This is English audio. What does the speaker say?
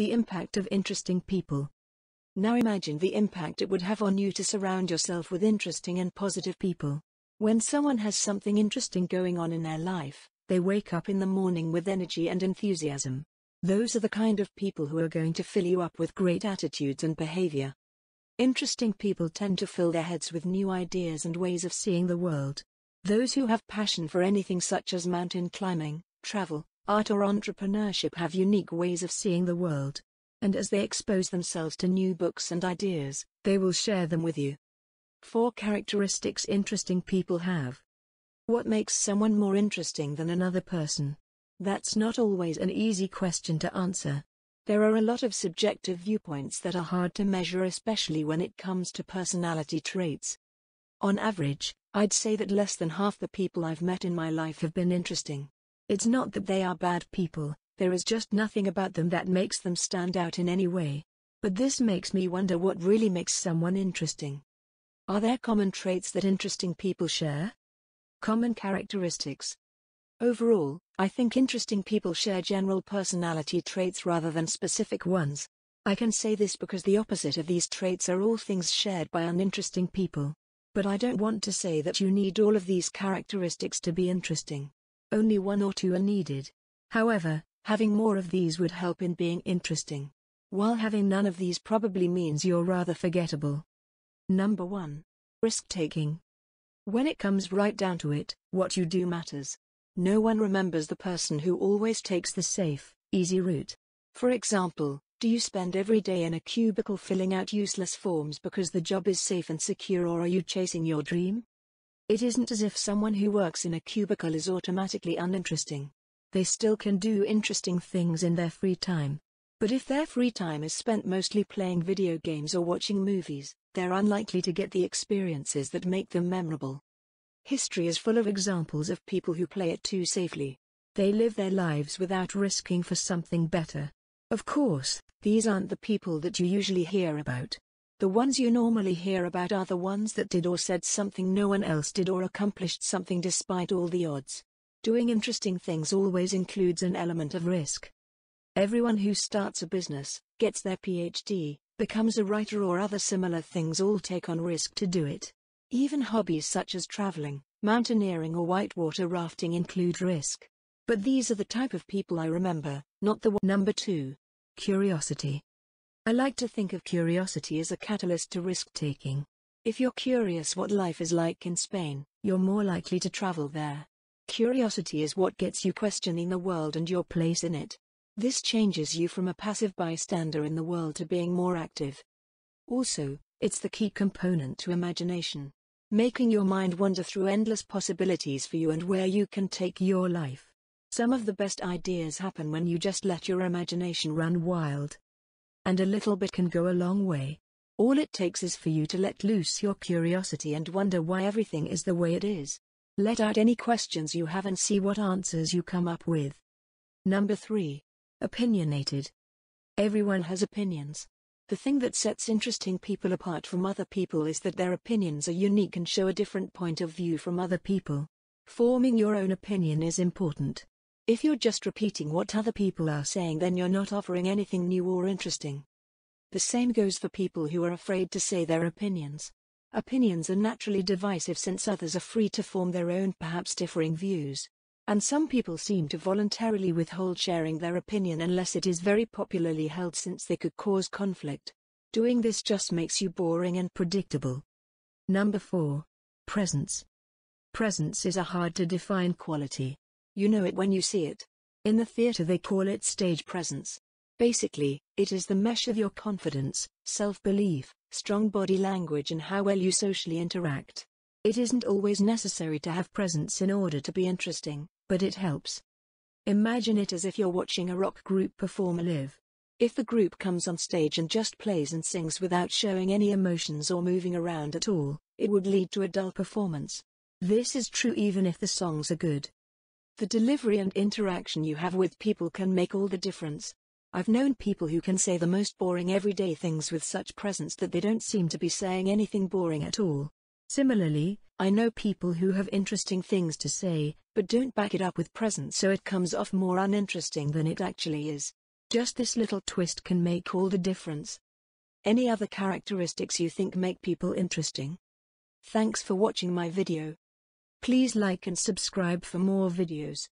The impact of interesting people. Now imagine the impact it would have on you to surround yourself with interesting and positive people. When someone has something interesting going on in their life, they wake up in the morning with energy and enthusiasm. Those are the kind of people who are going to fill you up with great attitudes and behavior. Interesting people tend to fill their heads with new ideas and ways of seeing the world. Those who have passion for anything such as mountain climbing, travel, art or entrepreneurship have unique ways of seeing the world. And as they expose themselves to new books and ideas, they will share them with you. 4 characteristics interesting people have. What makes someone more interesting than another person? That's not always an easy question to answer. There are a lot of subjective viewpoints that are hard to measure, especially when it comes to personality traits. On average, I'd say that less than half the people I've met in my life have been interesting. It's not that they are bad people, there is just nothing about them that makes them stand out in any way. But this makes me wonder what really makes someone interesting. Are there common traits that interesting people share? Common characteristics. Overall, I think interesting people share general personality traits rather than specific ones. I can say this because the opposite of these traits are all things shared by uninteresting people. But I don't want to say that you need all of these characteristics to be interesting. Only 1 or 2 are needed. However, having more of these would help in being interesting, while having none of these probably means you're rather forgettable. Number 1. Risk-taking. When it comes right down to it, what you do matters. No one remembers the person who always takes the safe, easy route. For example, do you spend every day in a cubicle filling out useless forms because the job is safe and secure, or are you chasing your dream? It isn't as if someone who works in a cubicle is automatically uninteresting. They still can do interesting things in their free time. But if their free time is spent mostly playing video games or watching movies, they're unlikely to get the experiences that make them memorable. History is full of examples of people who play it too safely. They live their lives without risking for something better. Of course, these aren't the people that you usually hear about. The ones you normally hear about are the ones that did or said something no one else did or accomplished something despite all the odds. Doing interesting things always includes an element of risk. Everyone who starts a business, gets their PhD, becomes a writer or other similar things all take on risk to do it. Even hobbies such as traveling, mountaineering or whitewater rafting include risk. But these are the type of people I remember, not the one. Number 2. Curiosity. I like to think of curiosity as a catalyst to risk-taking. If you're curious what life is like in Spain, you're more likely to travel there. Curiosity is what gets you questioning the world and your place in it. This changes you from a passive bystander in the world to being more active. Also, it's the key component to imagination. Making your mind wander through endless possibilities for you and where you can take your life. Some of the best ideas happen when you just let your imagination run wild. And a little bit can go a long way. All it takes is for you to let loose your curiosity and wonder why everything is the way it is. Let out any questions you have and see what answers you come up with. Number 3. Opinionated. Everyone has opinions. The thing that sets interesting people apart from other people is that their opinions are unique and show a different point of view from other people. Forming your own opinion is important. If you're just repeating what other people are saying, then you're not offering anything new or interesting. The same goes for people who are afraid to say their opinions. Opinions are naturally divisive since others are free to form their own, perhaps differing views. And some people seem to voluntarily withhold sharing their opinion unless it is very popularly held, since they could cause conflict. Doing this just makes you boring and predictable. Number 4. Presence. Presence is a hard-to-define quality. You know it when you see it. In the theater they call it stage presence. Basically, it is the mesh of your confidence, self-belief, strong body language and how well you socially interact. It isn't always necessary to have presence in order to be interesting, but it helps. Imagine it as if you're watching a rock group perform live. If the group comes on stage and just plays and sings without showing any emotions or moving around at all, it would lead to a dull performance. This is true even if the songs are good. The delivery and interaction you have with people can make all the difference. I've known people who can say the most boring everyday things with such presence that they don't seem to be saying anything boring at all. Similarly, I know people who have interesting things to say, but don't back it up with presence, so it comes off more uninteresting than it actually is. Just this little twist can make all the difference. Any other characteristics you think make people interesting? Thanks for watching my video. Please like and subscribe for more videos.